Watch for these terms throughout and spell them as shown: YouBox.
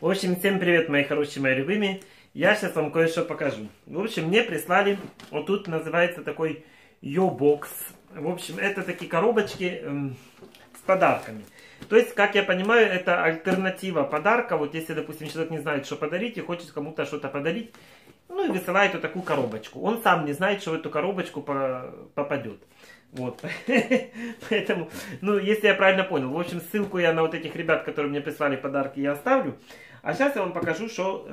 В общем, всем привет, мои хорошие, мои любимые. Я сейчас вам кое-что покажу. В общем, мне прислали, вот тут называется такой YouBox. В общем, это такие коробочки с подарками. То есть, как я понимаю, это альтернатива подарка. Вот если, допустим, человек не знает, что подарить и хочет кому-то что-то подарить, ну и высылает вот такую коробочку. Он сам не знает, что в эту коробочку попадет. Вот. Поэтому, ну, если я правильно понял. В общем, ссылку я на вот этих ребят, которые мне прислали подарки, я оставлю. А сейчас я вам покажу, что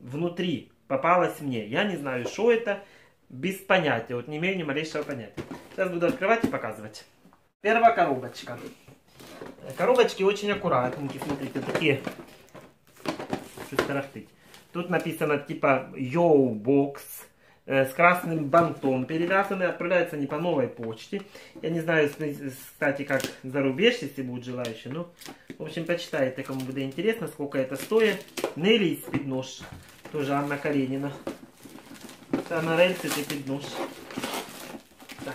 внутри попалось мне. Я не знаю, что это, без понятия. Вот не имею ни малейшего понятия. Сейчас буду открывать и показывать. Первая коробочка. Коробочки очень аккуратненькие. Смотрите, такие. Тут написано типа YouBox с красным бантом перевязаны, отправляются не по новой почте. Я не знаю, кстати, как за рубеж, если будут желающие. Ну, в общем, почитайте, кому будет интересно, сколько это стоит. Нелли из Пиднош, тоже Анна Каренина. Это Анна Рельс, это Пиднош. Так.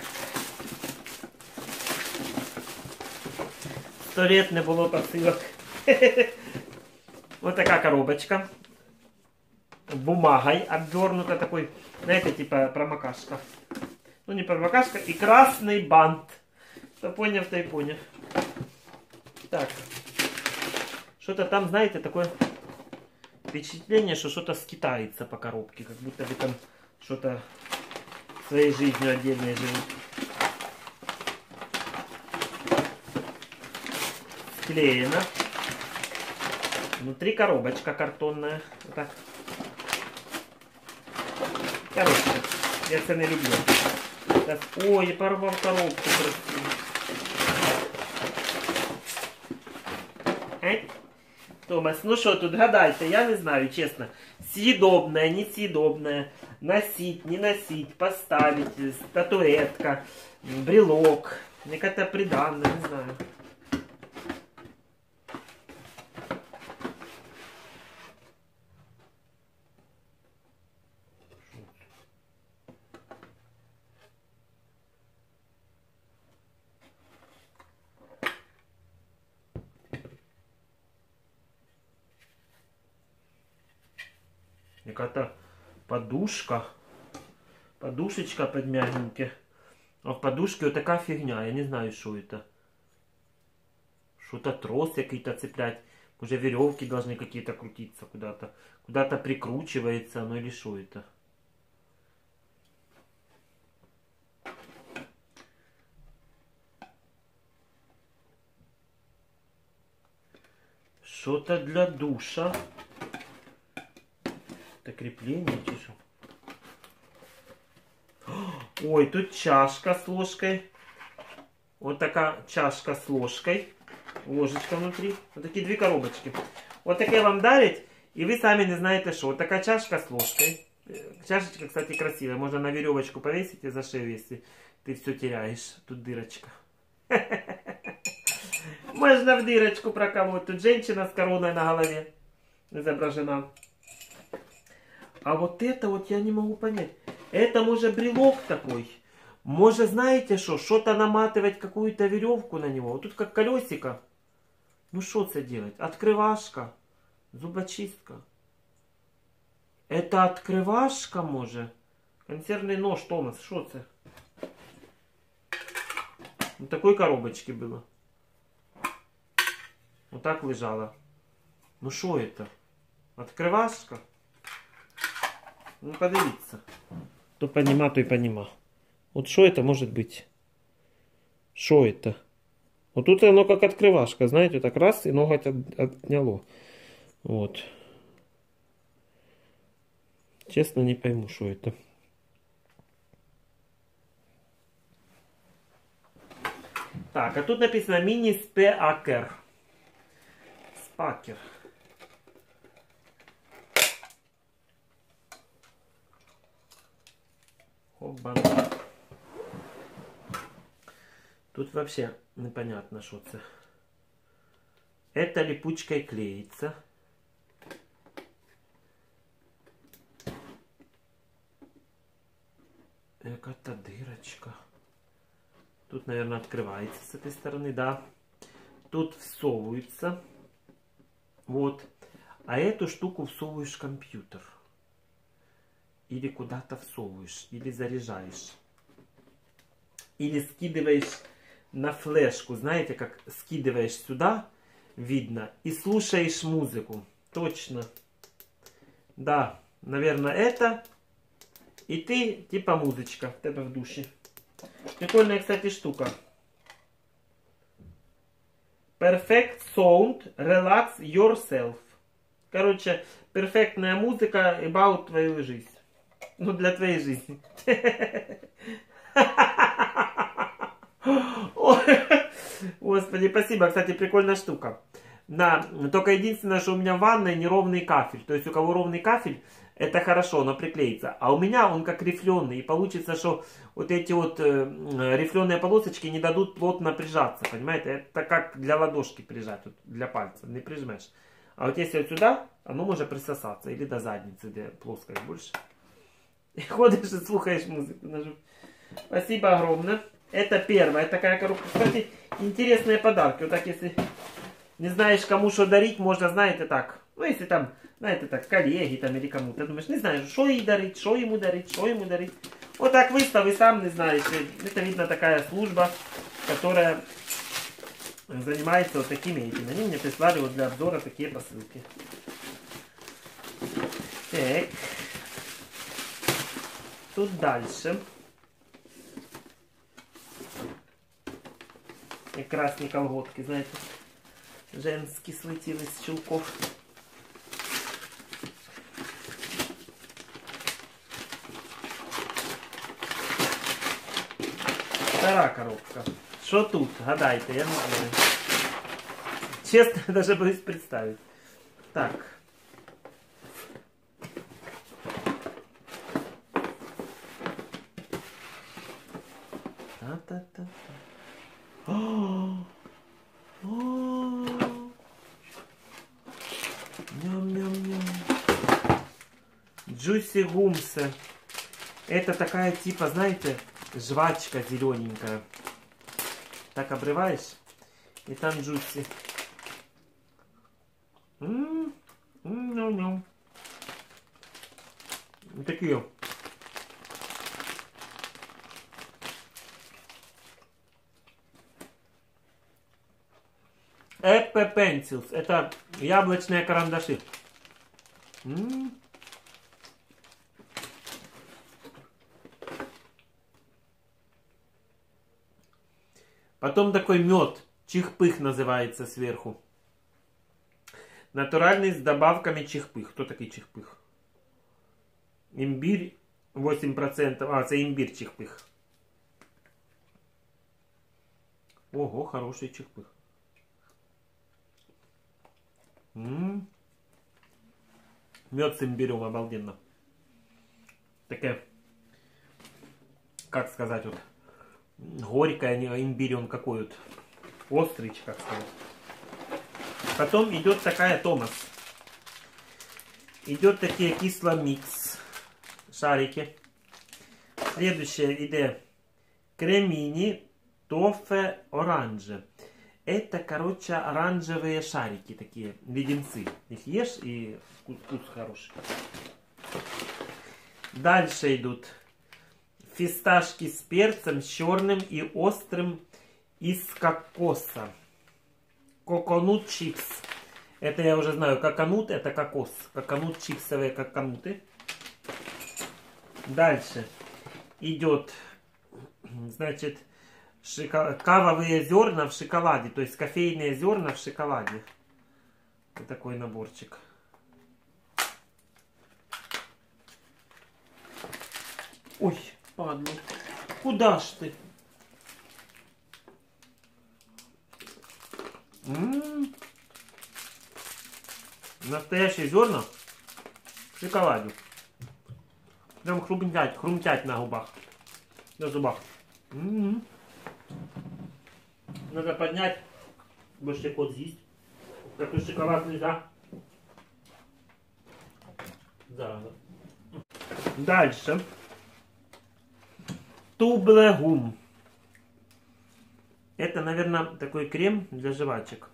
100 лет не было посылок. Вот такая коробочка. Бумагой обвернута, такой, знаете, типа промокашка. Ну, не промокашка, и красный бант. Кто понял, то и понял. Так. Что-то там, знаете, такое впечатление, что что-то скитается по коробке. Как будто бы там что-то своей жизнью отдельной живут. Склеено. Внутри коробочка картонная. Вот так. Короче, я цены люблю. Сейчас... Ой, я порвал коробку просто. Томас, ну что тут, гадайте, я не знаю, честно. Съедобное, несъедобное, носить, не носить, поставить, статуэтка, брелок, мне как-то приданное, не знаю. Какая-то подушка. Подушечка под мягеньке. А в подушке вот такая фигня. Я не знаю, что это. Что-то трос какие-то цеплять. Уже веревки должны какие-то крутиться куда-то. Куда-то прикручивается оно или что это. Что-то для душа. Это крепление, чешу. Ой, тут чашка с ложкой. Вот такая чашка с ложкой. Ложечка внутри. Вот такие две коробочки. Вот такие вам дарят, и вы сами не знаете, что. Вот такая чашка с ложкой. Чашечка, кстати, красивая. Можно на веревочку повесить и за шею, если ты все теряешь. Тут дырочка. Можно в дырочку проколоть. Тут женщина с короной на голове изображена. А вот это вот я не могу понять. Это, может, брелок такой. Может, знаете что? Что-то наматывать, какую-то веревку на него. Вот тут как колесико. Ну, что это делать? Открывашка. Зубочистка. Это открывашка, может? Консервный нож, Томас. Что это? Вот такой коробочки было. Вот так лежало. Ну, что это? Открывашка? Ну, подивиться. Кто понима, то и понима. Вот что это может быть? Что это? Вот тут оно как открывашка, знаете, так раз и ноготь отняло. Вот. Честно, не пойму, что это. Так, а тут написано мини-спакер. Спакер. Оба. Тут вообще непонятно, что это. Это липучкой клеится. Какая-то дырочка. Тут, наверное, открывается с этой стороны, да. Тут всовывается. Вот. а эту штуку всовываешь в компьютер. Или куда-то всовываешь, или заряжаешь. Или скидываешь на флешку, знаете, как скидываешь сюда, видно, и слушаешь музыку. Точно. Да, наверное, это. И ты, типа, музычка, в тебя в душе. Прикольная, кстати, штука. Perfect sound, relax yourself. Короче, перфектная музыка about твою жизнь. Ну, для твоей жизни. Господи, спасибо. Кстати, прикольная штука. Да, только единственное, что у меня в ванной неровный кафель. То есть у кого ровный кафель, это хорошо, оно приклеится. А у меня он как рифленый. И получится, что вот эти вот рифленые полосочки не дадут плотно прижаться. Понимаете? Это как для ладошки прижать, вот для пальца. Не прижмешь. А вот если вот сюда, оно может присосаться. Или до задницы, где плоское больше. И ходишь и слушаешь музыку. Спасибо огромное. Это первая такая коробка. Кстати, интересные подарки. Вот так, если... Не знаешь, кому что дарить, можно, знаете, так. Ну, если там, знаете, так, коллеги там или кому-то. Думаешь, не знаешь, что ей дарить, что ему дарить, что ему дарить. Вот так выставь, и сам не знаешь. Это, видно, такая служба, которая занимается вот такими этими. Они мне прислали вот для обзора такие посылки. Так. Тут дальше. И красные колготки, знаете. Женский слетел из чулков. Вторая коробка. Что тут? Гадайте, я не знаю. Честно, даже боюсь представить. Так. Та-та-та-та. Джуси гумсы. Это такая типа, знаете, жвачка зелененькая. Так обрываешь, и там джуси. Такие. Apple Pencils. Это яблочные карандаши. Потом такой мед, чихпых называется сверху. Натуральный с добавками чихпых. Кто такой чихпых? Имбирь 8%. А, это имбирь чихпых. Ого, хороший чихпых. Мед с имбирем, обалденно. Такая, как сказать, вот. Горькая, имбирь он какой вот. Острый, как сказать. Потом идет такая Томас. Идет такие кисло-микс. Шарики. Следующая идея. Кремини тофе оранже. Это, короче, оранжевые шарики такие. Леденцы. Их ешь и вкус хороший. Дальше идут. Фисташки с перцем, с черным и острым из кокоса. Коконут чипс. Это я уже знаю. Коконут это кокос. Коконут чипсовые коконуты. Дальше идет, значит, кавовые зерна в шоколаде. То есть кофейные зерна в шоколаде. Вот такой наборчик. Ой. Падла. Куда ж ты? Настоящие зерна в шоколаде. Прям хрумтять, хрумтять на губах. На зубах. Надо поднять. Больше кот съесть. Такой шоколад нельзя. Да. Дальше. Тублегум. Это, наверное, такой крем для жвачек.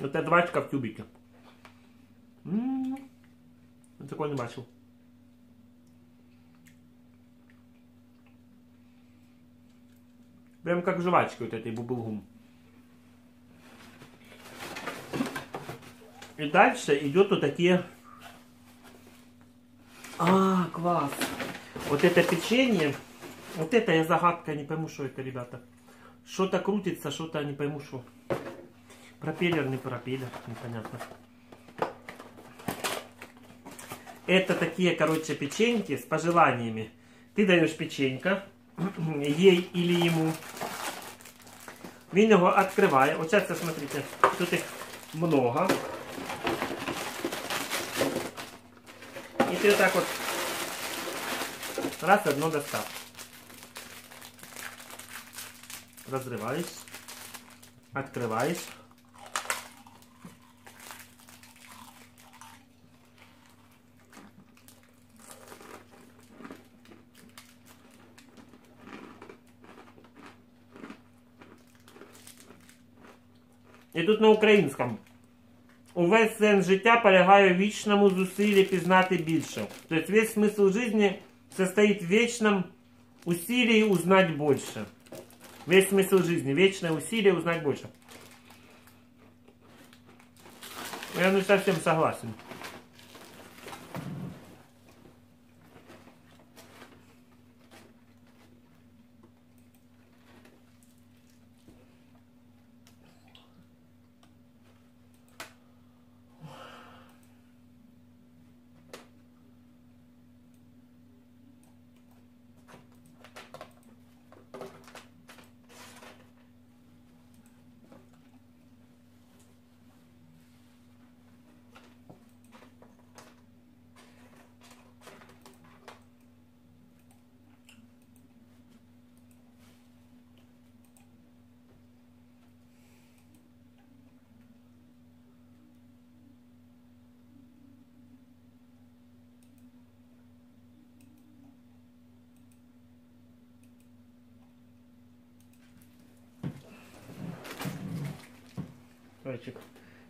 Это жвачка в тюбике. Я такой не бачил. Прям как жвачки вот этой бублгум. И дальше идет вот такие... А, класс! Вот это печенье. Вот это я загадка, не пойму, что это, ребята. Что-то крутится, что-то не пойму, что. Пропеллер, не пропеллер, непонятно. Это такие, короче, печеньки с пожеланиями. Ты даешь печенька ей или ему. Він его открывает. Вот сейчас, смотрите, тут их много. И ты вот так вот раз одно достал. Разрываешь. Открываешь. І тут на українському. Увесь сенс життя полягає в вічному зусиллі пізнати більше. Тобто весь смисл життя состоїть в вічному усиллі узнати більше. Весь смисл життя, вічне усиллі узнати більше. Я не совсем согласен.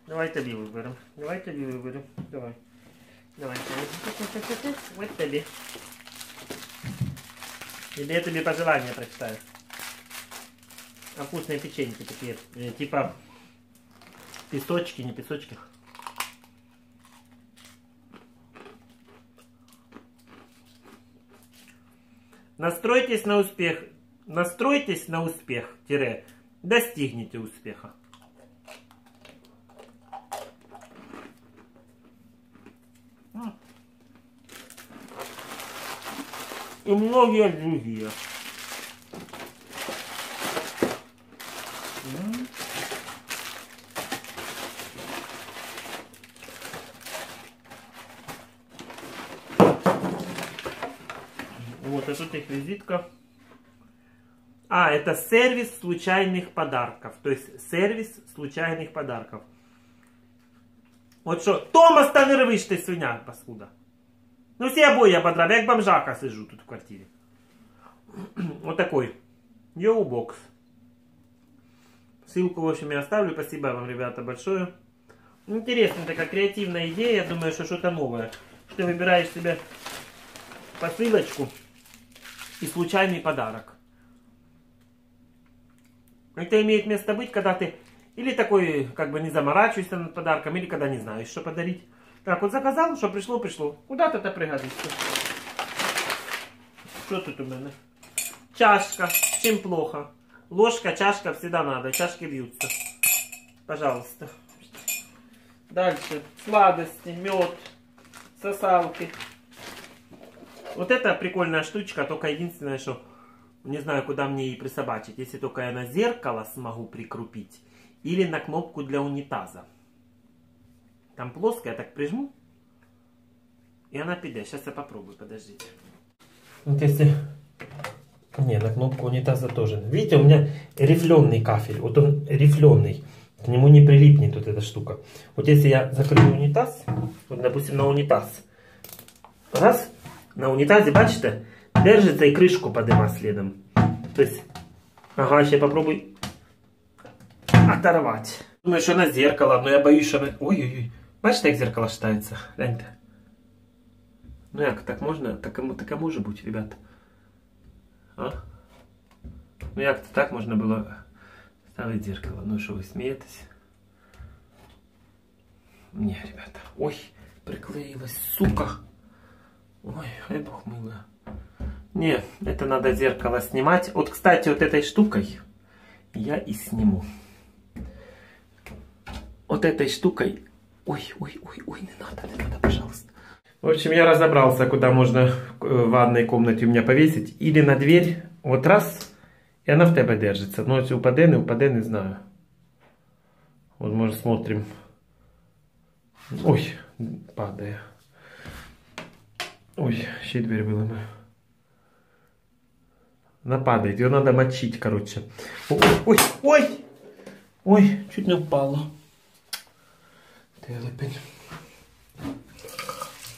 Давай тебе выберем. Давай. Вот тебе. Или я тебе пожелания прочитаю. А вкусные печеньки такие. Типа песочки, не песочки. Настройтесь на успех. Настройтесь на успех. Достигните успеха. И многие другие. Вот, а тут их визитка. А, это сервис случайных подарков. То есть сервис случайных подарков. Вот что. Томас, ты не рвишь, ты свинья, паскуда. Ну все обои ободрали, я как бомжака сижу тут в квартире. Вот такой. YouBox. Ссылку, в общем, я оставлю. Спасибо вам, ребята, большое. Интересная такая креативная идея. Я думаю, что что-то новое. Что выбираешь себе посылочку и случайный подарок. Это имеет место быть, когда ты или такой, как бы, не заморачиваешься над подарком, или когда не знаешь, что подарить. Так, вот заказал, что пришло. Куда-то это пригодится. Что тут у меня? Чашка. Чем плохо? Ложка, чашка всегда надо. Чашки бьются. Пожалуйста. Дальше. Сладости, мед, сосалки. Вот это прикольная штучка, только единственное, что не знаю, куда мне ее присобачить. Если только я на зеркало смогу прикрутить. Или на кнопку для унитаза. Там плоская, я так прижму, и она пойдет. Сейчас я попробую, подождите. Вот если... Не, на кнопку унитаза тоже. Видите, у меня рифленый кафель. Вот он рифленый. К нему не прилипнет вот эта штука. Вот если я закрою унитаз, вот, допустим, на унитаз. Раз, на унитазе, бачите, держится и крышку подыма следом. То есть, ага, сейчас я попробую оторвать. Думаю, еще на зеркало, но я боюсь, что... Ой-ой-ой. Знаешь, как зеркало считается? Глянь-то. Ну як, так можно? Так може бути, ребята. А? Ну як-то так можно было ставить зеркало. Ну что вы смеетесь? Не, ребята. Ой, приклеилась, сука. Ой, ай бог милая. Не, это надо зеркало снимать. Вот, кстати, вот этой штукой я и сниму. Вот этой штукой... Ой, не надо, пожалуйста. В общем, я разобрался, куда можно в ванной комнате у меня повесить. Или на дверь. Вот раз, и она в тебе держится. Но если упадет, не знаю. Вот, может, смотрим. Ой, падает. Ой, еще и дверь выломаю. Она падает, ее надо мочить, короче. Ой, чуть не упала. Ты лопень.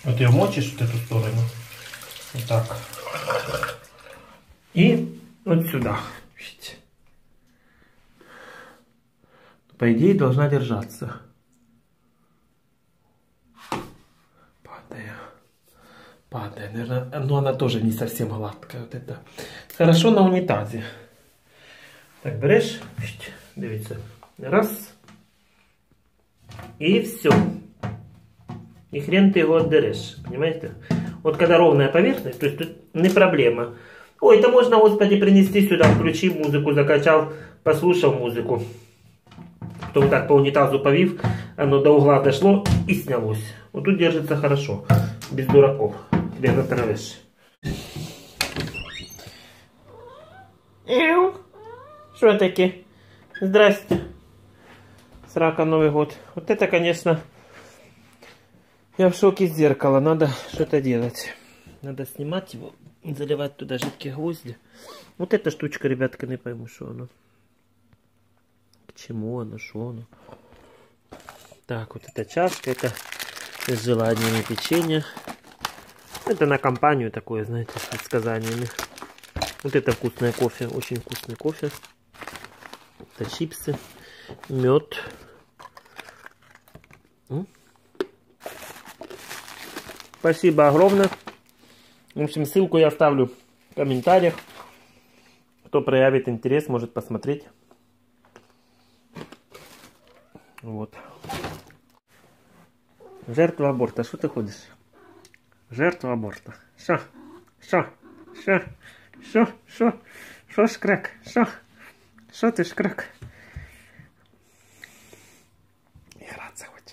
Вот ее мочишь, вот эту сторону. Вот так. И вот сюда. По идее, должна держаться. Падает, наверное, но она тоже не совсем гладкая. Вот это. Хорошо на унитазе. Так, берешь, дивіться. Раз. И все. И хрен ты его отдерешь, понимаете? Вот когда ровная поверхность, то есть тут не проблема. Ой, это можно, господи, принести сюда, включи музыку, закачал, послушал музыку. Потом так по унитазу повив, оно до угла дошло и снялось. Вот тут держится хорошо, без дураков. Тебе натравишь. Что такие? Здрасте. Срака, Новый год. Вот это, конечно, я в шоке с зеркала. Надо что-то делать. Надо снимать его, заливать туда жидкие гвозди. Вот эта штучка, ребятка, не пойму, что она. К чему она, что она. Так, вот эта чашка, это с желаниями печенья. Это на компанию такое, знаете, с предсказаниями. Вот это вкусное кофе, очень вкусный кофе. Это чипсы, мед. Спасибо огромное. В общем, ссылку я оставлю в комментариях. Кто проявит интерес, может посмотреть. Вот. Жертва аборта. Что ты ходишь? Жертва аборта. Шо шкрак? Шо ты шкрак? Играться хочешь?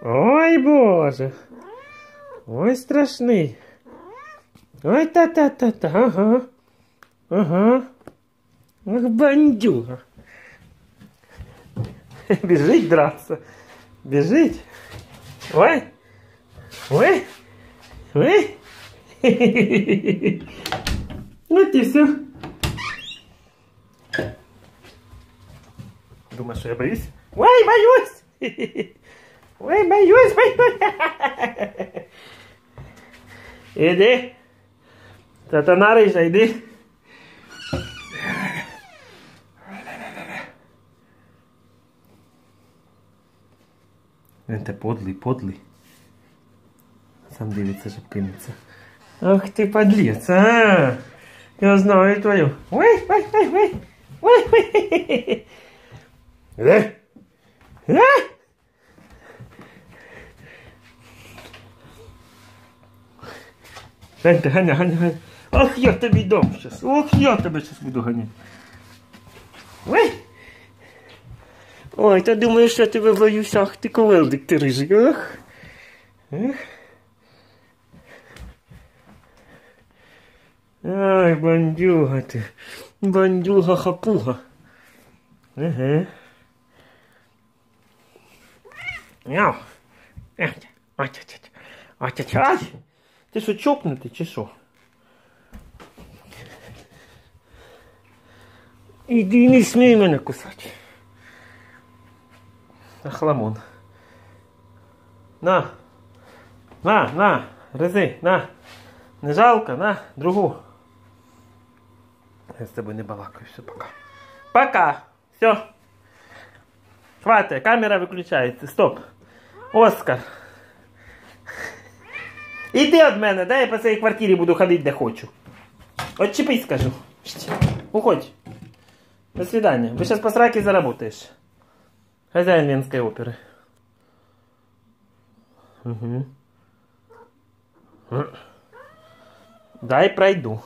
Ой, боже! Ой, страшный! Ой, та-та-та-та! Ага! Ага! Ах, бандюга! Бежит драться! Бежит! Ой! Ой! Ой! Вот и все. Думаешь, что я боюсь? Ой, боюсь! Ой, боюсь! Иди! Сатана рыжа, иди! Это подлый. Сам дивится, жабканица. Ах ты подлец, а! Я знаю твою. Ой! Гоня. Ох, я тебе дам сейчас. Ох, я тебе сейчас буду гонять. Ой! Ой, ты думаешь, я тебе боюсь? Ах, ты ковелдик, ты рыжий. Ах! Ай, бандюга ты. Бандюга-хапуга. Ага. Мяу. Ай. Ты что, чокнутый, че шо? Иди, не смей меня кусать. Охламон. На, рези, на. Не жалко, на, другу. Я с тобой не балакаю, все, пока. Все. Хватит, камера выключается. Стоп. Оскар. Іди від мене, да? Я по цій квартирі буду ходити, де хочу. Отчепись, скажу. Уходь. До свидания. Вы сейчас по сраке заработаешь. Хозяин Венской оперы. Угу. Дай пройду.